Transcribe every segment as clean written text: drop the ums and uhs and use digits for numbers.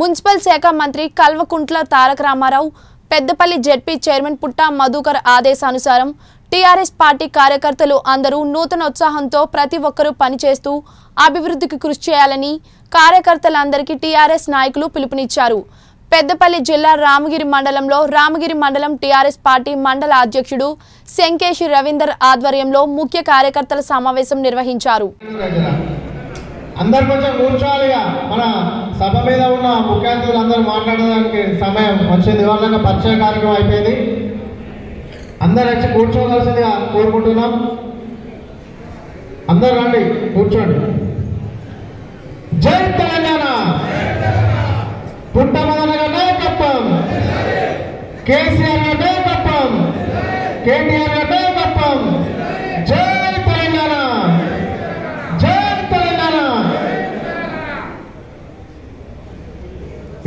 Municipal శాఖ మంత్రి Kalvakuntla Taraka Rama Rao, Peddapalli ZP chairman Putta Madhukar ఆదేశానుసారం టిఆర్ఎస్ పార్టీ కార్యకర్తలు అందరూ నూతన ఉత్సాహంతో ప్రతి ఒక్కరూ పనిచేస్తూ అభివృద్ధికి కృషి చేయాలని కార్యకర్తలందరికీ టిఆర్ఎస్ నాయకులు పిలుపునిచ్చారు. పెద్దపల్లి జిల్లా రామగిరిమండలం టిఆర్ఎస్ పార్టీ మండల అధ్యక్షుడు శంకేశి రవీందర్ ఆధ్వర్యంలో ముఖ్య కార్యకర్తల సమావేశం నిర్వహించారు.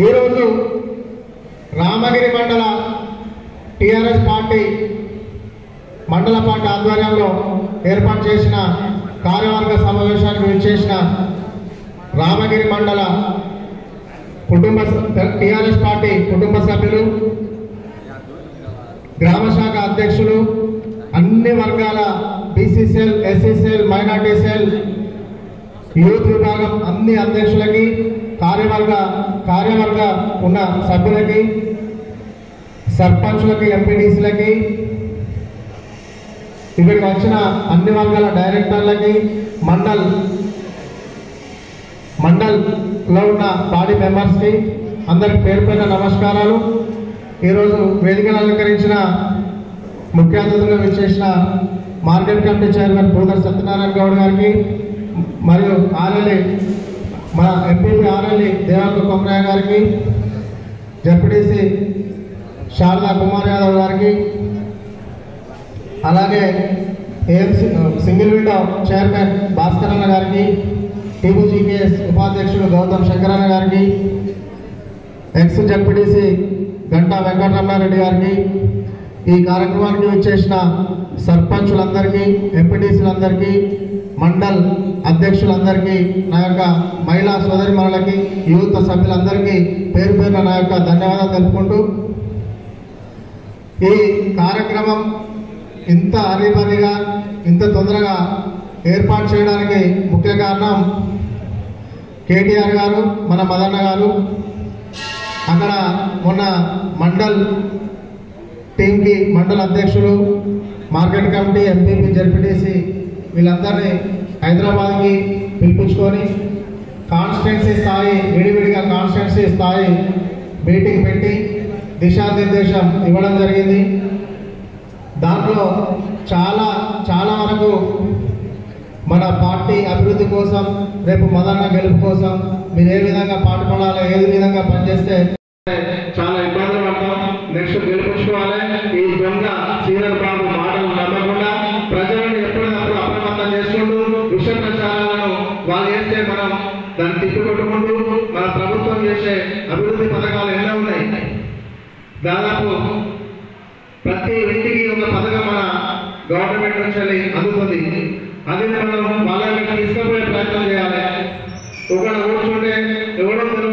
ఈరోజు రామగిరి మండల టిఆర్ఎస్ పార్టీ మండల పార్టీ ఆధ్వర్యంలో ఏర్పాటు చేసిన కార్యవర్గ సమావేశానికి విచ్చేసిన రామగిరి మండల టిఆర్ఎస్ పార్టీ కుటుంబ సభ్యులు, గ్రామ శాఖ అధ్యక్షులు, అన్ని వర్గాల BC cell, SC cell, minority cell, youth విభాగం అన్ని అధ్యక్షులకి, కార్యవర్గ ఉన్న సభ్యులకి, సర్పంచులకి, ఎంపీటీసీలకి, ఇక్కడికి వచ్చిన అన్ని వర్గాల డైరెక్టర్లకి, మండల్లో ఉన్న బాడీ మెంబర్స్కి అందరికి పేరు పైన నమస్కారాలు. ఈరోజు వేదికను అలంకరించిన ముఖ్య అతిథులుగా విచ్చేసిన market committee chairman Budar Satyanarayana Goud గారికి, మరియు మన ఎంపీపీ ఆర్ఎల్ఈ దేవాంగ కొమరయ్య గారికి, జెడ్పీటీసీ శారదా కుమార్ యాదవ్ గారికి, అలాగే AMC single window chairman Bhaskar అన్న గారికి, టీబీజీకేఎస్ ఉపాధ్యక్షుడు గౌతమ్ శంకరన్న గారికి, ఎక్స్ జెడ్పీటీసీ గంటా వెంకటరమణారెడ్డి గారికి, ఈ కార్యక్రమానికి వచ్చేసిన సర్పంచులందరికీ, ఎంపీటీసీలందరికీ, మండల్ అధ్యక్షులందరికీ, నా యొక్క మహిళా సోదరిమణులకి, యువత సభ్యులందరికీ పేరు పేరున నా యొక్క ధన్యవాదాలు తెలుపుకుంటూ, ఈ కార్యక్రమం ఇంత అరిబరిగా ఇంత తొందరగా ఏర్పాటు చేయడానికి ముఖ్య కారణం కేటీఆర్ గారు, మన మదన్న గారు అక్కడ మొన్న మండల్ టీంకి మండల అధ్యక్షులు, మార్కెట్ కమిటీ, ఎంపీపీ, జెడ్పీటీసీ వీళ్ళందరినీ హైదరాబాద్కి పిలిపించుకొని కాన్స్టిట్యున్సీ స్థాయి విడివిడిగా కాన్స్టిట్యున్సీ స్థాయి మీటింగ్ పెట్టి దిశానిర్దేశం ఇవ్వడం జరిగింది. దాంట్లో చాలా వరకు మన పార్టీ అభివృద్ధి కోసం, రేపు మదన్న గెలుపు కోసం మీరు ఏ విధంగా పాటుపడాలి, ఏ విధంగా పనిచేస్తే చాలా ఇబ్బందులు పడతాం, నెక్స్ట్ గెలిపించుకోవాలి. ఈ విధంగా సీనియర్ బాబు మాటలు నమ్మకుండా ప్రజలను ఎప్పుడప్పుడు అప్రమత్తం చేసుకుంటూ విష ప్రచారాలను వాళ్ళు చేస్తే మనం దాన్ని తిప్పికొట్టుకుంటూ మన ప్రభుత్వం చేసే అభివృద్ధి పథకాలు ఎన్నో ఉన్నాయి. దాదాపు ప్రతి ఇంటికి ఒక పథకం మన గవర్నమెంట్ నుంచి అందుతుంది. అది మనం వాళ్ళకి తీసుకుపోయే ప్రయత్నం చేయాలి. ఒకటి కూర్చుంటే ఎవడో